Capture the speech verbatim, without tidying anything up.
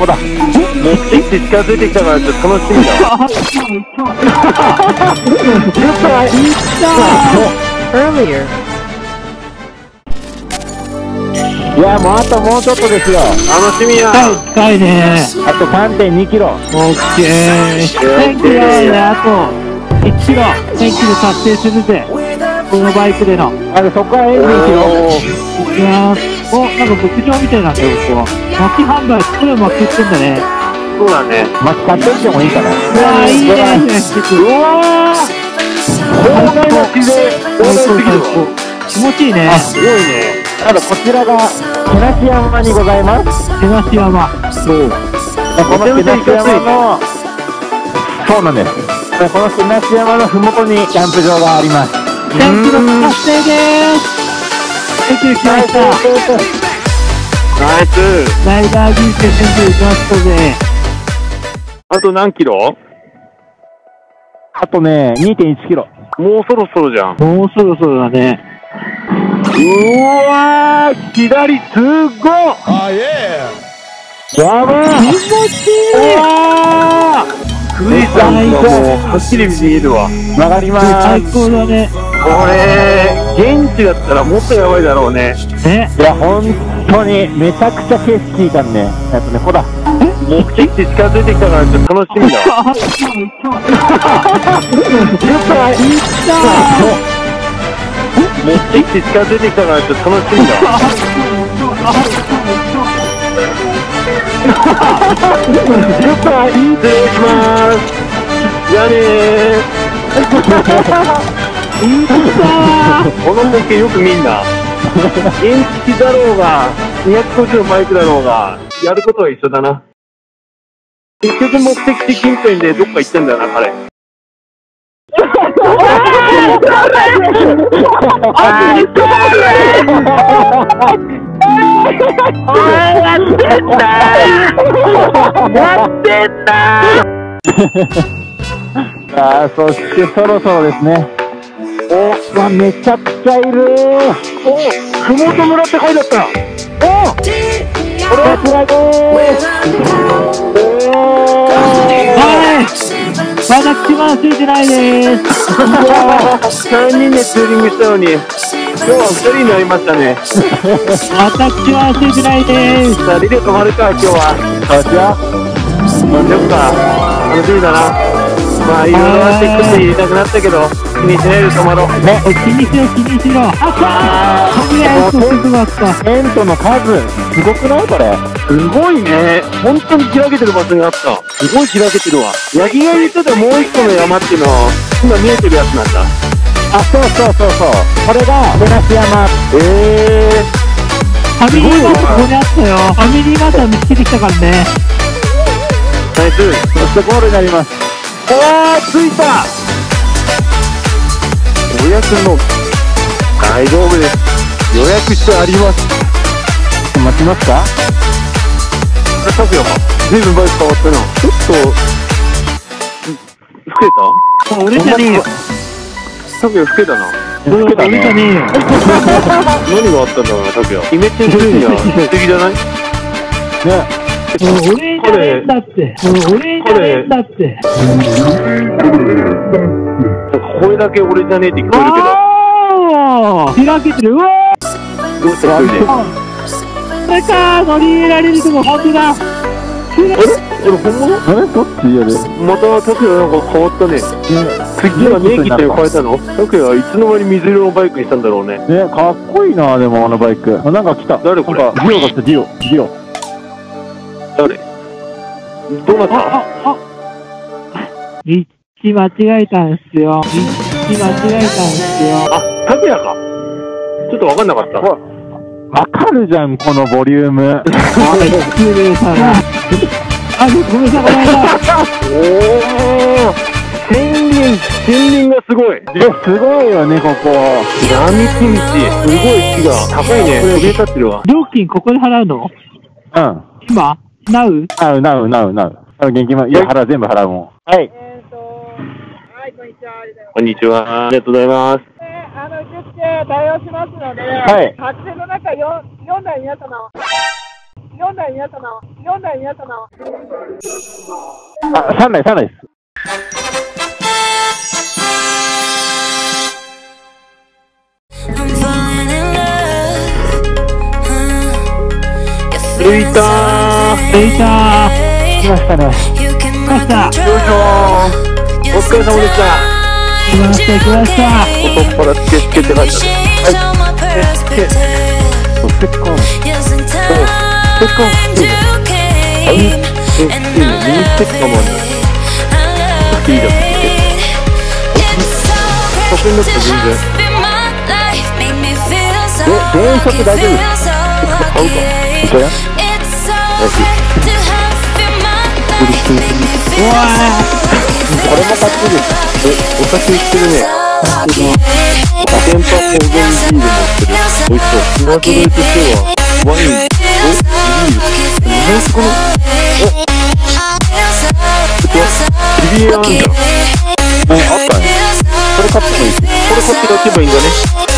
こだ。持ってきて近づいてきたからちょっと楽しみだ。いや、もうあともうちょっとですよ。楽しみや。近いね。あと さんてんにキロ。オッケー。せんキロであといちキロ。せんキロ達成するぜ。このバイクでの。あれそこからにキロ。いやー、お、なんか牧場みたいなんだよ、ここ。薪販売、すごい薪売ってんだね。そうだね。薪買っておいてもいいかな。うわー、いいね。うわー。こんな薪で、こんな気持ちいいね。すごいね。ただこちらが毛無山にございます。毛無山、そうこの毛無山の、そうなんです、この毛無山のふもとにキャンプ場があります。せんキロ達成です。せんキロ来ました。ナイス。ライダー人生せんキロ行きましたぜ。あと何キロ？あとね にてんいちキロ。もうそろそろじゃん。もうそろそろだね。うわー、左すっごっ、あ、いえやばー、気持ちいい。うわー、富士山がもうはっきり見えるわ。曲がりまーす。最高だね。これ現地だったらもっとやばいだろうね。え、いや本当にめちゃくちゃ景色いいからね。やっぱね、ほら目的地近づいてきたからちょっと楽しみだわ。やっぱ行ったー。持ってきて近づいてきたからちょっと楽しみだ。やっぱいいぜ。失礼します。やねー。この模型よく見んな。原付だろうがにひゃくごじゅうのバイクだろうがやることは一緒だな。結局目的地近辺でどっか行ってんだよな彼。ああ、そしてそろそろですね。おわ、めちゃくちゃいる。おふもと村って書いてあった。おこれはつらいです。まだ口がついてないでーす。さんにんでツーリングしたのに今日はふたりになりましたね。また口がついてないでーす。ふたりで泊まるか今日は。あっ、じゃあ飲んでおくか。楽しみだな。まあいろいろなってくって言いたくなったけど気にしないで泊まろうね。気にしろ気にしろ。あっ、とりあえずすぐだった。テントの数すごくないこれ。すごいね。本当に開けてる場所にあった。すごい開けてるわ。ヤギが言ってたもう一個の山っていうのは今見えてるやつなんだ。あ、そうそうそうそう、これが毛無山。ええー、ファミリーマートここにあったよ。ファミリーマート見つけてきたからね。ナイス。そしてゴールになります。おー、着いた。予約の大丈夫です。予約してあります。待ちますか。タクヤが随分バイク変わったな。ちょっと老けた。俺じゃねえよ。タクヤ老けたな。老けたね。何があったんだろうなタクヤ。イメチェンするには素敵じゃない？ね。俺じゃねえんだって。俺じゃねえんだって。声だけ俺じゃねえって聞こえるけど。開けてる。うわ。どうした一人で。これかー、乗り入れられるとこ、本当だ。あれ俺本物？あれどっちやで。またタクヤなんか変わったね。次はネイキって変えたの？タクヤはいつの間に水色のバイクにしたんだろうね。ね、かっこいいな。でもあのバイクなんか来た。誰これ？なんかディオが来た。ディオディオ誰？どうなった？立地間違えたんすよ。立地間違えたんすよ。あ、タクヤか。ちょっと分かんなかった。わかるじゃん、このボリューム。あ、ごめんなさい、ごめんなさい。おー、森林、森林がすごい。え、すごいよね、ここ。並木道、すごい木が高いね。そびえ立ってるわ。料金ここで払うの？うん。今？なう？なう、なう、なう、なう。現金も、いや、払う、全部払うもん。はい。えーと、はい、こんにちは。こんにちは。ありがとうございます。あの、受付対応しますので、はい、撮影の中よんだい皆様、よん台になったな、よん台になったな。あ、さん台、さん台です。着いたー、着いたー、来ましたね。来ました。よいしょー。お疲れ様でした。来ました、来ました。ここからつけつけって感じで。はい。つけつけ。お、結婚。結構いいね。あ、いいね。ミニステッカーもある。いいじゃん。写真だったら全然。で、電車って大丈夫？買うか。いくら？安い。嬉しい。うわー。これも買ってる。え、お酒売ってるね。店舗ってお弁当でも売ってる。美味しそう。品揃えとしてはワイン。お、いいよ。日本酒この。お、ちょっと。ビビエあんじゃん。お、あったね。これ買ってもいい。これ買っておけばいいんだね。